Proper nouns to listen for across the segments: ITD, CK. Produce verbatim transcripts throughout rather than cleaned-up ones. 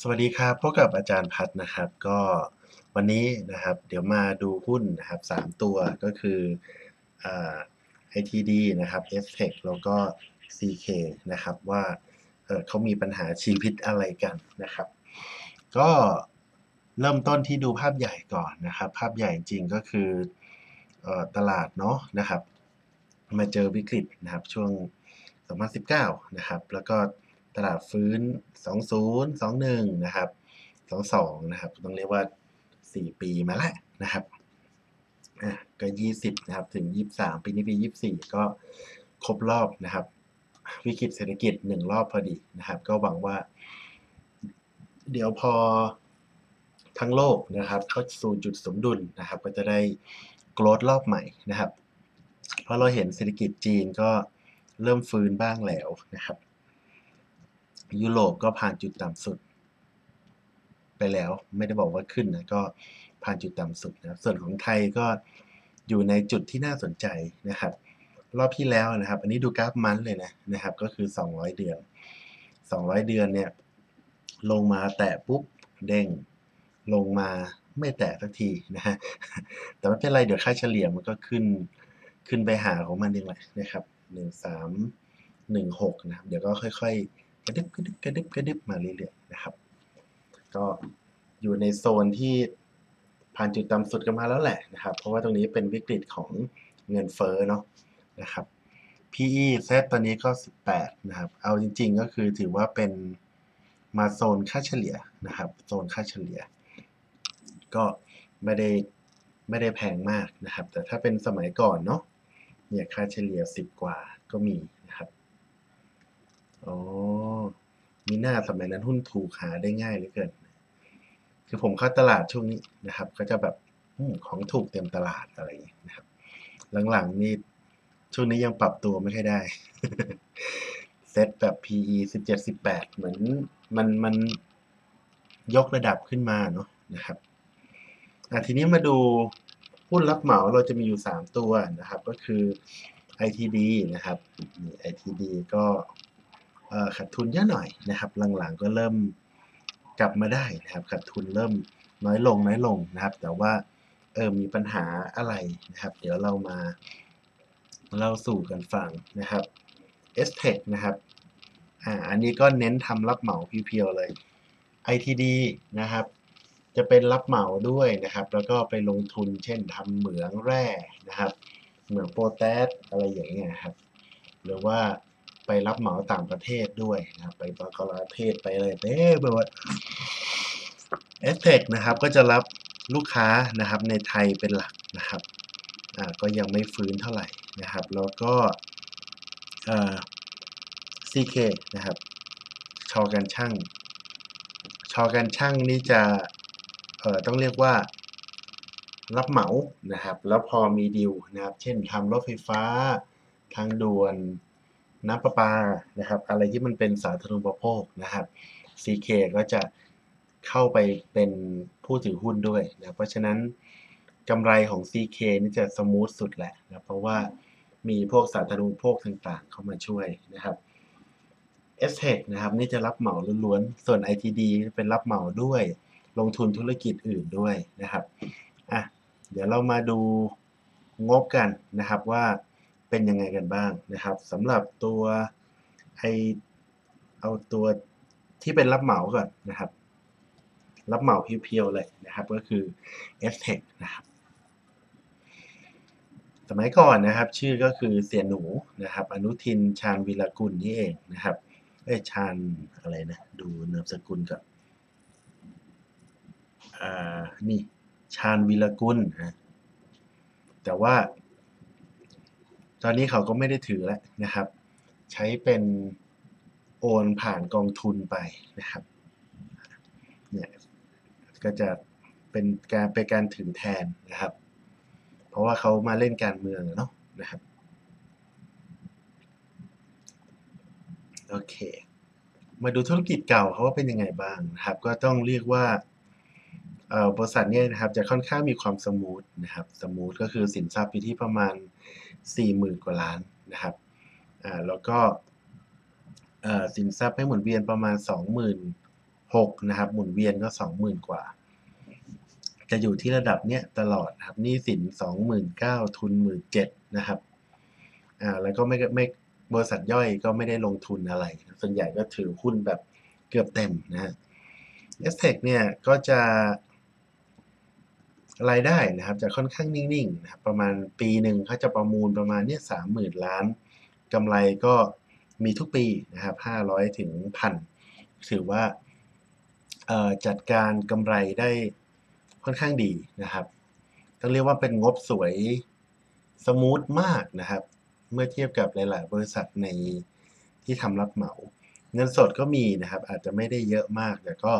สวัสดีครับพบกับอาจารย์พัฒน์นะครับก็วันนี้นะครับเดี๋ยวมาดูหุ้นนะครับสามตัวก็คืออ่า ไอ ที ดี นะครับ เอส เทค แล้วก็ ซี เค นะครับว่าเอ่อเขามีปัญหาชีวิตอะไรกันนะครับก็เริ่มต้นที่ดูภาพใหญ่ก่อนนะครับภาพใหญ่จริงก็คือเอ่อตลาดเนาะนะครับมาเจอวิกฤตนะครับช่วงสองพันสิบเก้านะครับแล้วก็ตลาดฟื้นสองพันยี่สิบ ยี่สิบเอ็ดนะครับยี่สิบสองนะครับต้องเรียกว่าสี่ปีมาแล้วนะครับอ่ะก็ยี่สิบนะครับถึงยี่สิบสามปีนี้ปียี่สิบสี่ก็ครบรอบนะครับวิกฤตเศรษฐกิจหนึ่งรอบพอดีนะครับก็หวังว่าเดี๋ยวพอทั้งโลกนะครับเข้าสู่จุดสมดุลนะครับก็จะได้โกรธรอบใหม่นะครับเพราะเราเห็นเศรษฐกิจจีนก็เริ่มฟื้นบ้างแล้วนะครับยุโรปก็ผ่านจุดต่ำสุดไปแล้วไม่ได้บอกว่าขึ้นนะก็ผ่านจุดต่ำสุดนะครับส่วนของไทยก็อยู่ในจุดที่น่าสนใจนะครับรอบที่แล้วนะครับอันนี้ดูกราฟมันเลยนะนะครับก็คือสองร้อยเดือนสองร้อยเดือนเนี่ยลงมาแตะปุ๊บเด้งลงมาไม่แตะสักทีนะฮะแต่ไม่เป็นไรเดี๋ยวค่าเฉลี่ยมันก็ขึ้นขึ้นไปหาของมันเองแหละนะครับหนึ่งสามหนึ่งหกนะครับเดี๋ยวก็ค่อยๆกระดึบกระดึบกระดึบกระดึบมาเรื่อยๆนะครับก็อยู่ในโซนที่ผ่านจุดต่ำสุดกันมาแล้วแหละนะครับเพราะว่าตรงนี้เป็นวิกฤตของเงินเฟ้อเนาะนะครับ พี อี เซตตอนนี้ก็สิบแปดนะครับเอาจริงๆก็คือถือว่าเป็นมาโซนค่าเฉลี่ยนะครับโซนค่าเฉลี่ยก็ไม่ได้ไม่ได้แพงมากนะครับแต่ถ้าเป็นสมัยก่อนเนาะเนี่ยค่าเฉลี่ยสิบกว่าก็มีนะครับอ๋อมีหน้าสมัยนั้นหุ้นถูกหาได้ง่ายเหลือเกินคือผมเข้าตลาดช่วงนี้นะครับก็จะแบบของถูกเต็มตลาดอะไรอย่างนี้นะครับหลังๆนี่ช่วงนี้ยังปรับตัวไม่ค่อยได้ เซตแบบ พี อี สิบเจ็ด สิบแปดเหมือนมันมันยกระดับขึ้นมาเนาะนะครับอ่ะทีนี้มาดูหุ้นรับเหมาเราจะมีอยู่สามตัวนะครับก็คือ ไอ ที ดี นะครับ ไอ ที ดี ก็ขาดทุนเยอะหน่อยนะครับหลังๆก็เริ่มกลับมาได้นะครับขาดทุนเริ่มน้อยลงน้อยลงนะครับแต่ว่าเออมีปัญหาอะไรนะครับเดี๋ยวเรามาเล่าสู่กันฟังนะครับ เอส เทค นะครับอ่าอันนี้ก็เน้นทำรับเหมาเพียวๆเลย ไอ ที ดี นะครับจะเป็นรับเหมาด้วยนะครับแล้วก็ไปลงทุนเช่นทำเหมืองแร่นะครับเหมืองโพแทสอะไรอย่างเงี้ยครับหรือว่าไปรับเหมาต่างประเทศด้วยนะครับไปบังกลาเทศไปอะไรเอ๊ะแบบว่าเอส เทค นะครับก็จะรับลูกค้านะครับในไทยเป็นหลักนะครับอ่าก็ยังไม่ฟื้นเท่าไหร่นะครับแล้วก็เอ่อ ซี เค นะครับชอการช่างชอการช่างนี่จะเอ่อต้องเรียกว่ารับเหมานะครับแล้วพอมีดีลนะครับเช่นทำรถไฟฟ้าทางด่วนน้ำประปานะครับอะไรที่มันเป็นสาธารณูปโภคนะครับ ซี เค ก็จะเข้าไปเป็นผู้ถือหุ้นด้วยนะเพราะฉะนั้นกำไรของ ซี เค นี่จะสมูทสุดแหละนะเพราะว่ามีพวกสาธารณูปโภคต่างๆเข้ามาช่วยนะครับ เอส เทค นะครับนี่จะรับเหมาล้วนๆส่วน ไอ ที ดี เป็นรับเหมาด้วยลงทุนธุรกิจอื่นด้วยนะครับอ่ะเดี๋ยวเรามาดูงบกันนะครับว่าเป็นยังไงกันบ้างนะครับสำหรับตัวไอเอาตัวที่เป็นรับเหมาก่อนนะครับรับเหมาเพียวๆเลยนะครับก็คือ เอส เทค นะครับสมัยก่อนนะครับชื่อก็คือเสี่ยหนูนะครับอนุทินชาญวีรกุลนี่เองนะครับเอ้ยชาญอะไรนะดูนามสกุลก่อนอ่านี่ชาญวีรกุลนะแต่ว่าตอนนี้เขาก็ไม่ได้ถือแล้วนะครับใช้เป็นโอนผ่านกองทุนไปนะครับเนี่ยก็จะเป็นการเป็นการถือแทนนะครับเพราะว่าเขามาเล่นการเมืองเนาะนะครับโอเคมาดูธุรกิจเก่าเขาว่าเป็นยังไงบ้างนะครับก็ต้องเรียกว่าเอ่อบริษัทเนี่ยนะครับจะค่อนข้างมีความสมูทนะครับสมูทก็คือสินทรัพย์อยู่ที่ประมาณสี่หมื่น กว่าล้านนะครับอ่าแล้วก็สินทรัพย์ให้หมุนเวียนประมาณ สองหมื่นหกพัน หกนะครับหมุนเวียนก็ สองหมื่น กว่าจะอยู่ที่ระดับเนี้ยตลอดครับหนี้สิน สองหมื่นเก้าพัน ทุน หนึ่งหมื่นเจ็ดพัน นะครับอ่าแล้วก็ไม่ไม่บริษัทย่อยก็ไม่ได้ลงทุนอะไรส่วนใหญ่ก็ถือหุ้นแบบเกือบเต็มนะฮะ เอส ที อี ซี เนี่ยก็จะรายได้นะครับจะค่อนข้างนิ่งๆนะครับประมาณปีหนึ่งเขาจะประมูลประมาณเนี่ย สามหมื่น ล้านกำไรก็มีทุกปีนะครับห้าร้อยถึง หนึ่งพัน ถือว่าเอ่อจัดการกำไรได้ค่อนข้างดีนะครับต้องเรียกว่าเป็นงบสวยสมูทมากนะครับเมื่อเทียบกับหลายๆบริษัทในที่ทำรับเหมาเงินสดก็มีนะครับอาจจะไม่ได้เยอะมากแต่ก็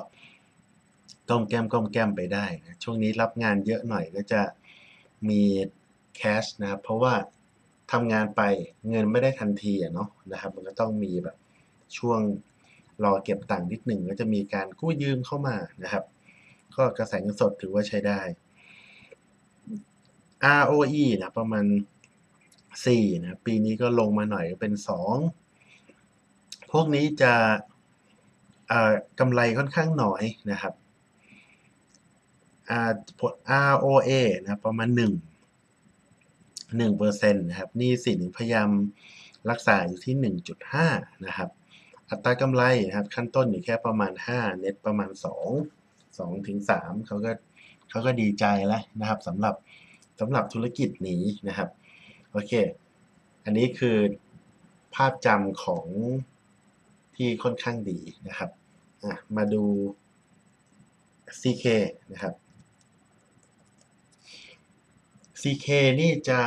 ก้มแก้มก้มแก้มไปได้นะช่วงนี้รับงานเยอะหน่อยก็จะมีแคชนะครับเพราะว่าทำงานไปเงินไม่ได้ทันทีอ่ะเนาะนะครับมันก็ต้องมีแบบช่วงรอเก็บตังค์นิดหนึ่งก็จะมีการกู้ยืมเข้ามานะครับก็กระแสเงินสดถือว่าใช้ได้ อาร์ โอ อี นะประมาณสี่นะปีนี้ก็ลงมาหน่อยเป็นสองพวกนี้จะกำไรค่อนข้างน้อยนะครับ อาร์ โอ เอ นะประมาณหนึ่ง หนึ่งเปอร์เซ็นต์ นะครับหนี้สินพยายามรักษาอยู่ที่ หนึ่งจุดห้า นะครับอัตรากำไรนะครับขั้นต้นอยู่แค่ประมาณห้าเน็ตประมาณสอง สองถึงสามเขาก็เขาก็ดีใจแล้วนะครับสำหรับสำหรับธุรกิจนี้นะครับโอเคอันนี้คือภาพจำของที่ค่อนข้างดีนะครับอ่ะมาดู ซี เค นะครับ ซี เค นี่จะ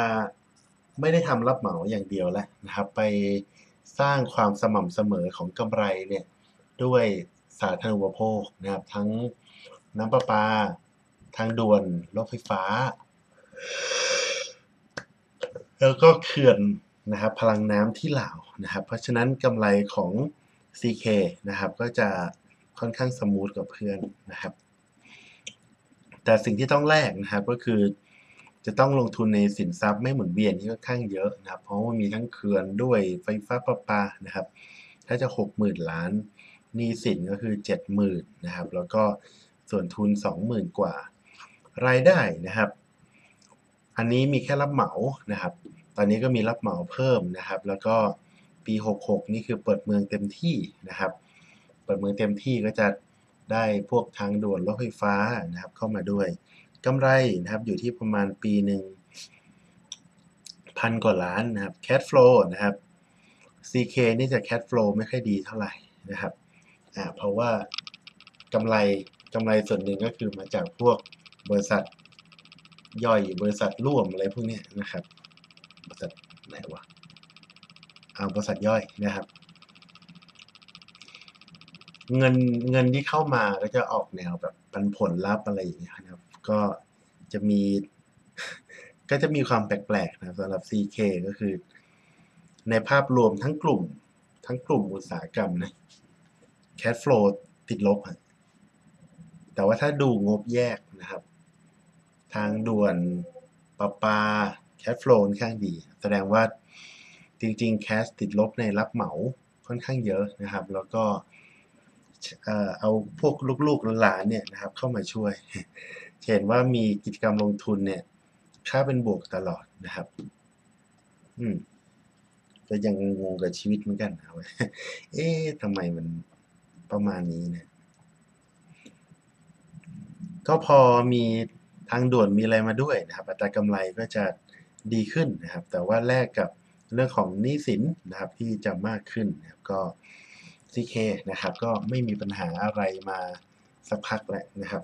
ไม่ได้ทำรับเหมาอย่างเดียวแล้วนะครับไปสร้างความสม่ำเสมอของกำไรเนี่ยด้วยสาธารณูปโภคนะครับทั้งน้ำประปาทางด่วนรถไฟฟ้าแล้วก็เขื่อนนะครับพลังน้ำที่ลาวนะครับเพราะฉะนั้นกำไรของ ซี เค นะครับก็จะค่อนข้างสมูทกับเพื่อนนะครับแต่สิ่งที่ต้องแลกนะครับก็คือจะต้องลงทุนในสินทรัพย์ไม่หมุนเวียนที่ค่อนข้างเยอะนะครับเพราะว่ามีทั้งเขื่อนด้วยไฟฟ้าประปานะครับถ้าจะ หกหมื่น ล้านหนี้สินก็คือ เจ็ดหมื่น นะครับแล้วก็ส่วนทุน สองหมื่น กว่ารายได้นะครับอันนี้มีแค่รับเหมานะครับตอนนี้ก็มีรับเหมาเพิ่มนะครับแล้วก็ปีหกหกนี่คือเปิดเมืองเต็มที่นะครับเปิดเมืองเต็มที่ก็จะได้พวกทางด่วนรถไฟฟ้านะครับเข้ามาด้วยกำไรนะครับอยู่ที่ประมาณปีหนึ่งพันกว่าล้านนะครับ cash flow นะครับ ซี เค นี่จะ cash flow ไม่ค่อยดีเท่าไหร่นะครับอ่าเพราะว่ากำไรกำไรส่วนหนึ่งก็คือมาจากพวกบริษัทย่อยบริษัทร่วมอะไรพวกนี้นะครับบริษัทไหนวะเอาบริษัทย่อยนะครับเงินเงินที่เข้ามาก็จะออกแนวแบบปันผลลัพธ์อะไรอย่างเงี้ยนะครับก็จะมีก็จะมีความแปลกๆนะสำหรับ ซี เค ก็คือในภาพรวมทั้งกลุ่มทั้งกลุ่มอุตสาหกรรมนะ cash flow ติดลบแต่ว่าถ้าดูงบแยกนะครับทางด่วนประปา cash flow ค่อนข้างดีแสดงว่าจริงๆ cash ติดลบในรับเหมาค่อนข้างเยอะนะครับแล้วก็เอาพวกลูกๆหลานเนี่ยนะครับเข้ามาช่วยเห็นว่ามีกิจกรรมลงทุนเนี่ยค่าเป็นบวกตลอดนะครับอืมก็ยังงงกับชีวิตเหมือนกันนะเอ๊ะทำไมมันประมาณนี้เนี่ยก็พอมีทางด่วนมีอะไรมาด้วยนะครับอัตรากำไรก็จะดีขึ้นนะครับแต่ว่าแลกกับเรื่องของหนี้สินนะครับที่จะมากขึ้นนะครับก็ ซี เค นะครับก็ไม่มีปัญหาอะไรมาสักพักแล้วนะครับ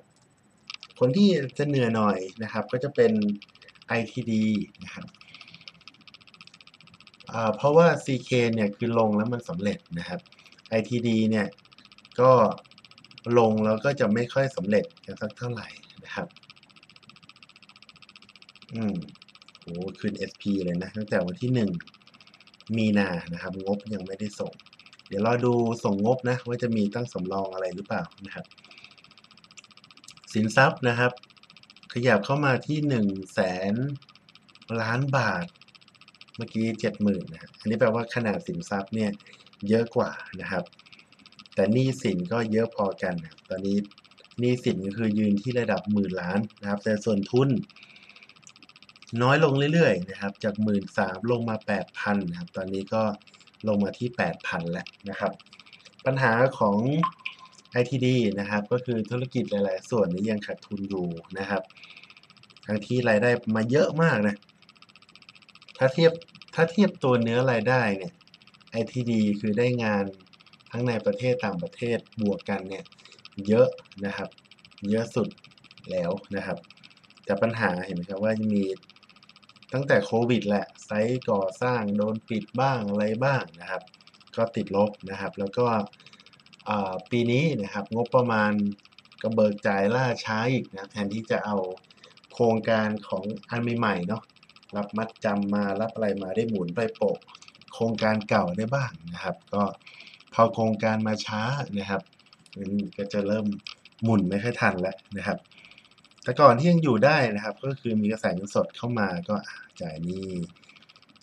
คนที่จะเหนื่อยหน่อยนะครับก็จะเป็น ไอ ที ดี นะครับเพราะว่า ซี เค เนี่ยคือลงแล้วมันสำเร็จนะครับ ไอ ที ดี เนี่ยก็ลงแล้วก็จะไม่ค่อยสำเร็จกันสักเท่าไหร่นะครับอืมโหขึ้น เอส พี เลยนะตั้งแต่วันที่หนึ่งมีนานะครับงบยังไม่ได้ส่งเดี๋ยวรอดูส่งงบนะว่าจะมีตั้งสำรองอะไรหรือเปล่านะครับสินทรัพย์นะครับขยับเข้ามาที่หนึ่งแสนล้านบาทเมื่อกี้ เจ็ดหมื่น นะอันนี้แปลว่าขนาดสินทรัพย์เนี่ยเยอะกว่านะครับ แต่หนี้สินก็เยอะพอกันครับตอนนี้หนี้สินก็คือยืนที่ระดับหมื่นล้านนะครับแต่ส่วนทุนน้อยลงเรื่อยๆนะครับจากหมื่นสามลงมา แปดพัน นะครับตอนนี้ก็ลงมาที่ แปดพัน แล้วนะครับปัญหาของ ไอ ที ดี นะครับก็คือธุรกิจหลายๆส่วนนี้ยังขาดทุนอยู่นะครับทั้งที่รายได้มาเยอะมากนะถ้าเทียบถ้าเทียบตัวเนื้อรายได้เนี่ย ไอ ที ดี คือได้งานทั้งในประเทศต่างประเทศบวกกันเนี่ยเยอะนะครับเยอะสุดแล้วนะครับแต่ปัญหาเห็นไหมครับว่ามีตั้งแต่โควิดแหละไซต์ก่อสร้างโดนปิดบ้างอะไรบ้างนะครับก็ติดลบนะครับแล้วก็ปีนี้นะครับงบประมาณก็เบิกจ่ายล่าช้าอีกนะแทนที่จะเอาโครงการของอันใหม่ๆเนาะรับมัดจำมารับอะไรมาได้หมุนไปโปะโครงการเก่าได้บ้างนะครับก็พอโครงการมาช้านะครับมันก็จะเริ่มหมุนไม่ค่อยทันแล้วนะครับแต่ก่อนที่ยังอยู่ได้นะครับก็คือมีกระแสเงินสดเข้ามาก็จ่ายหนี้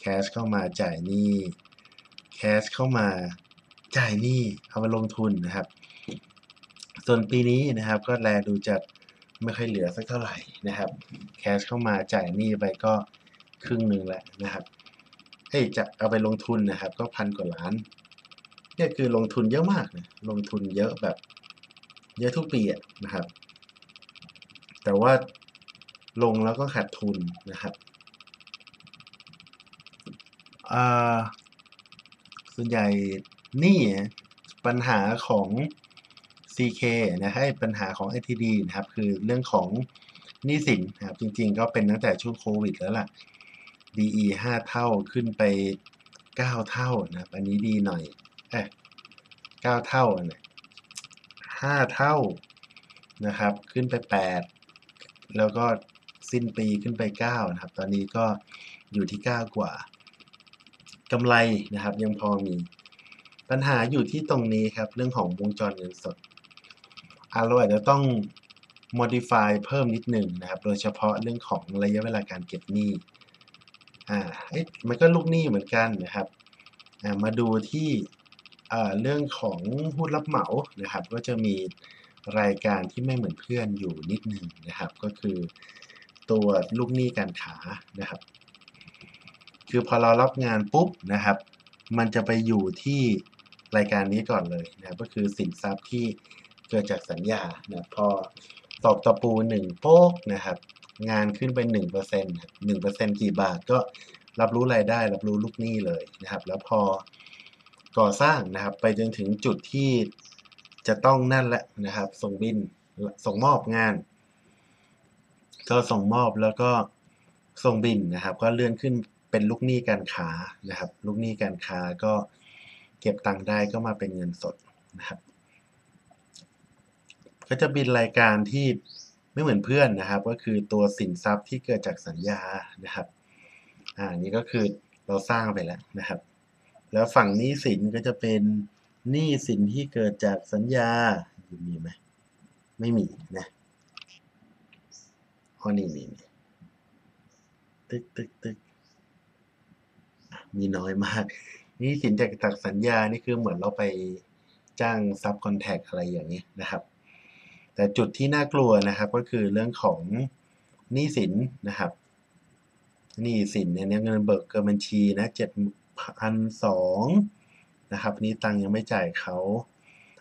แคชเข้ามาจ่ายหนี้แคชเข้ามาจ่ายหนี้เอาไปลงทุนนะครับส่วนปีนี้นะครับก็แลดูจะไม่ค่อยเหลือสักเท่าไหร่นะครับแคชเข้ามาจ่ายหนี้ไปก็ครึ่งหนึ่งแล้วนะครับเฮ้ยจะเอาไปลงทุนนะครับก็พันกว่าล้านนี่คือลงทุนเยอะมากนะลงทุนเยอะแบบเยอะทุกปีอ่ะนะครับแต่ว่าลงแล้วก็ขาดทุนนะครับส่วนใหญ่นี่ปัญหาของ ซี เค นะให้ปัญหาของ ไอ ที ดี นะครับคือเรื่องของหนี้สินนะครับจริงๆก็เป็นตั้งแต่ช่วงโควิดแล้วล่ะ ดี อี ห้าเท่าขึ้นไปเก้าเท่านะครับอันนี้ดีหน่อยเอ๊ะเก้าเท่าเนี่ยห้าเท่านะครับขึ้นไปแปดแล้วก็สิ้นปีขึ้นไปเก้านะครับตอนนี้ก็อยู่ที่เก้ากว่ากำไรนะครับยังพอมีปัญหาอยู่ที่ตรงนี้ครับเรื่องของวงจรเงินสดอ่ะเราอาจจะต้อง modify เพิ่มนิดหนึ่งนะครับโดยเฉพาะเรื่องของระยะเวลาการเก็บหนี้อ่ามันก็ลูกหนี้เหมือนกันนะครับอ่ามาดูที่อ่าเรื่องของผู้รับเหมานะครับก็จะมีรายการที่ไม่เหมือนเพื่อนอยู่นิดหนึ่งนะครับก็คือตัวลูกหนี้การค้านะครับคือพอเรารับงานปุ๊บนะครับมันจะไปอยู่ที่รายการนี้ก่อนเลยนะก็คือสินทรัพย์ที่เกิดจากสัญญานะพอตอกตะปูหนึ่งโป๊กนะครับงานขึ้นไป หนึ่งเปอร์เซ็นต์ หนึ่งเปอร์เซ็นต์ กี่บาทก็รับรู้รายได้รับรู้ลูกหนี้เลยนะครับแล้วพอก่อสร้างนะครับไปจนถึงจุดที่จะต้องนั่นแหละนะครับส่งบินส่งมอบงานก็ส่งมอบแล้วก็ส่งบินนะครับก็เลื่อนขึ้นเป็นลูกหนี้การค้านะครับลูกหนี้การค้าก็เก็บตังค์ได้ก็มาเป็นเงินสดนะครับก็จะบินรายการที่ไม่เหมือนเพื่อนนะครับก็คือตัวสินทรัพย์ที่เกิดจากสัญญานะครับอ่านี่ก็คือเราสร้างไปแล้วนะครับแล้วฝั่งหนี้สินก็จะเป็นหนี้สินที่เกิดจากสัญญามีไหมไม่มีนะอ๋อนี่มีตึกตึกตึกมีน้อยมากหนี้สินจากจากสัญญานี่คือเหมือนเราไปจ้างซับคอนแทคอะไรอย่างนี้นะครับแต่จุดที่น่ากลัวนะครับก็คือเรื่องของหนี้สินนะครับหนี้สินเนี่ยเงินเบิกเกินบัญชีนะเจ็ดพันสองนะครับนี้ตังยังไม่จ่ายเขา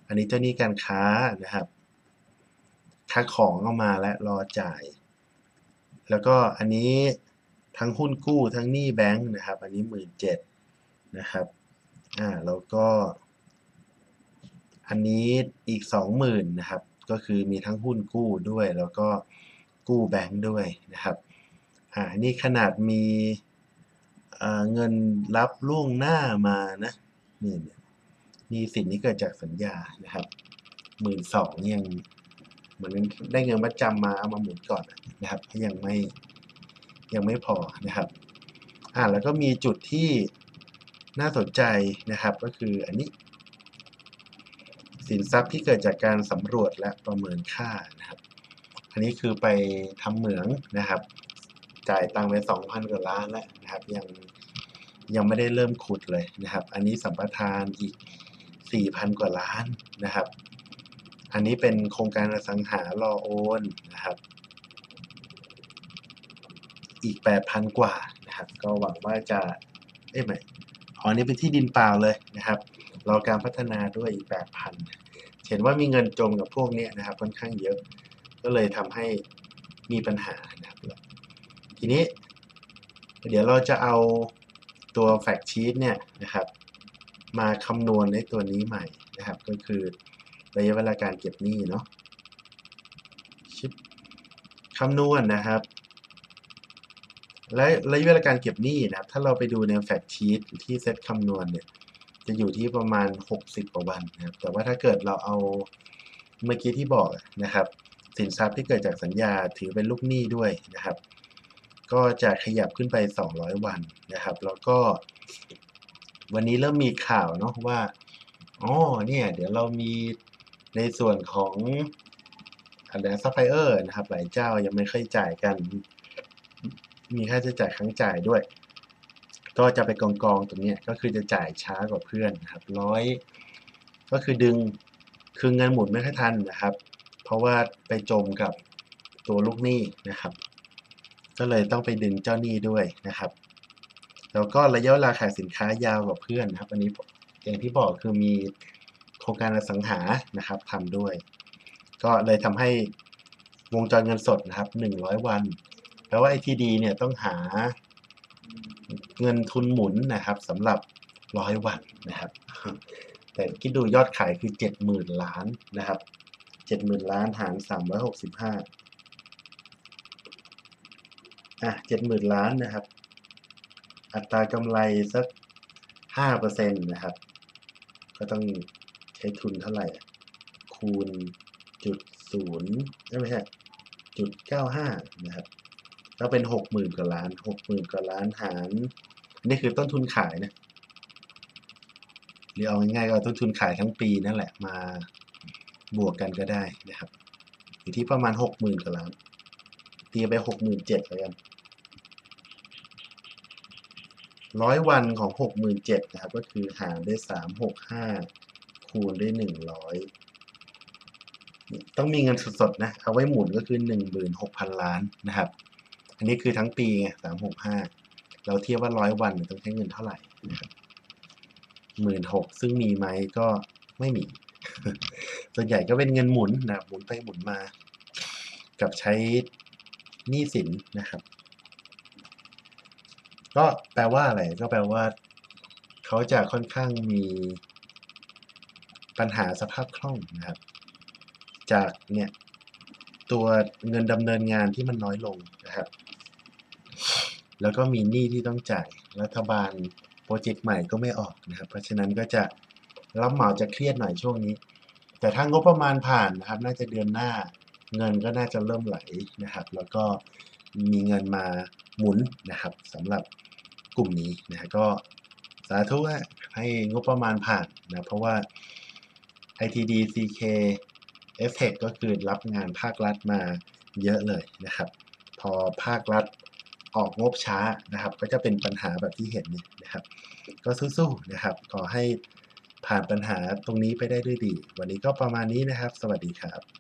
อันนี้เจ้าหนี้การค้านะครับค่าของเข้ามาและรอจ่ายแล้วก็อันนี้ทั้งหุ้นกู้ทั้งหนี้แบงค์นะครับอันนี้หมื่นเจ็ดนะครับอ่าแล้วก็อันนี้อีกสองหมื่นนะครับก็คือมีทั้งหุ้นกู้ด้วยแล้วก็กู้แบงค์ด้วยนะครับอ่านี่ขนาดมีเอ่อเงินรับล่วงหน้ามานะนี่นี่สินนี้เกิดจากสัญญานะครับหมื่นสองยังเหมือนได้เงินมัดจำมาเอามาหมุนก่อนนะครับก็ยังไม่ยังไม่พอนะครับอ่าแล้วก็มีจุดที่น่าสนใจนะครับก็คืออันนี้สินทรัพย์ที่เกิดจากการสำรวจและประเมินค่านะครับอันนี้คือไปทำเหมืองนะครับจ่ายตังค์ไป สองพัน กว่าล้านแล้วนะครับยังยังไม่ได้เริ่มขุดเลยนะครับอันนี้สัมปทานอีก สี่พัน กว่าล้านนะครับอันนี้เป็นโครงการอสังหารอโอนนะครับอีก แปดพัน กว่านะครับก็หวังว่าจะเอ๊ะไหมอ๋อนี่เป็นที่ดินเปล่าเลยนะครับรอการพัฒนาด้วยอีก แปดพัน เห็นว่ามีเงินจมกับพวกนี้นะครับค่อนข้างเยอะก็เลยทำให้มีปัญหานะครับทีนี้เดี๋ยวเราจะเอาตัวแฟกชีตเนี่ยนะครับมาคำนวณในตัวนี้ใหม่นะครับก็คือระยะเวลาการเก็บหนี้เนาะชิปคำนวณ น, นะครับและระยะเวลาการเก็บหนี้นะครับถ้าเราไปดูในแฟกชีตที่เซตคำนวณเนี่ยจะอยู่ที่ประมาณหกสิบกว่าวันนะครับแต่ว่าถ้าเกิดเราเอาเมื่อกี้ที่บอกนะครับสินทรัพย์ที่เกิดจากสัญญาถือเป็นลูกหนี้ด้วยนะครับก็จะขยับขึ้นไปสองร้อยวันนะครับแล้วก็วันนี้เริ่มมีข่าวเนาะว่าอ๋อเนี่ยเดี๋ยวเรามีในส่วนของอะไรซัพพลายเออร์นะครับหลายเจ้ายังไม่ค่อยจ่ายกันมีค่าใช้จ่ายค้างจ่ายด้วยก็จะไปกองกองตรงนี้ก็คือจะจ่ายช้ากว่าเพื่อนนะครับร้อยก็คือดึงคือเงินหมุนไม่ค่อยทันนะครับเพราะว่าไปจมกับตัวลูกหนี้นะครับก็เลยต้องไปดึงเจ้าหนี้ด้วยนะครับแล้วก็ระยะเวลาขายสินค้ายาวกว่าเพื่อนนะครับอันนี้อย่างที่บอกคือมีโครงการอสังหานะครับทำด้วยก็เลยทำให้วงจรเงินสดนะครับหนึ่งร้อยวันแปลว่า ไอ ที ดี เนี่ยต้องหาเงินทุนหมุนนะครับสำหรับร้อยวันนะครับแต่คิดดูยอดขายคือ เจ็ดหมื่น ล้านนะครับ เจ็ดหมื่น ล้านหารสามร้อยหกสิบห้าอ่ะ เจ็ดหมื่น ล้านนะครับอัตรากำไรสัก ห้าเปอร์เซ็นต์ นะครับก็ต้องใช้ทุนเท่าไหร่คูณจุดศูนย์ไม่ใช่จุดเก้าห้านะครับก็เป็นหกหมื่นกว่าล้านหกหมื่นกว่าล้านหารนี่คือต้นทุนขายนะหรือเอาง่ายๆก็ต้นทุนขายทั้งปีนั่นแหละมาบวกกันก็ได้นะครับอยู่ที่ประมาณหกหมื่นกว่าล้านตีไปหกหมื่นเจ็ดเลยกันร้อยวันของหกหมื่นเจ็ดนะครับก็คือหารด้วยสามหกห้าคูณด้วยหนึ่งร้อยต้องมีเงินสดๆนะเอาไว้หมุนก็คือ หนึ่งหมื่นหกพัน ล้านนะครับอันนี้คือทั้งปีไงสามร้อยหกสิบห้าเราเทียบว่าร้อยวันต้องใช้เงินเท่าไหร่นะครับหนึ่งหมื่นหกพันซึ่งมีไหมก็ไม่มี ส่วนใหญ่ก็เป็นเงินหมุนนะหมุนไปหมุนมากับใช้หนี้สินนะครับก็แปลว่าอะไรก็แปลว่าเขาจะค่อนข้างมีปัญหาสภาพคล่องนะครับจากเนี่ยตัวเงินดำเนินงานที่มันน้อยลงนะครับแล้วก็มีหนี้ที่ต้องจ่ายรัฐบาลโปรเจกต์ใหม่ก็ไม่ออกนะครับเพราะฉะนั้นก็จะรับเหมาจะเครียดหน่อยช่วงนี้แต่ถ้างบประมาณผ่านนะครับน่าจะเดือนหน้าเงินก็น่าจะเริ่มไหลนะครับแล้วก็มีเงินมาหมุนนะครับสำหรับกลุ่มนี้นะก็สาธุให้งบประมาณผ่านนะเพราะว่า ไอ ที ดี ซี เคเอส เทค ก็คือรับงานภาครัฐมาเยอะเลยนะครับพอภาครัฐออกงบช้านะครับก็จะเป็นปัญหาแบบที่เห็นนี่นะครับก็สู้ๆนะครับขอให้ผ่านปัญหาตรงนี้ไปได้ด้วยดีวันนี้ก็ประมาณนี้นะครับสวัสดีครับ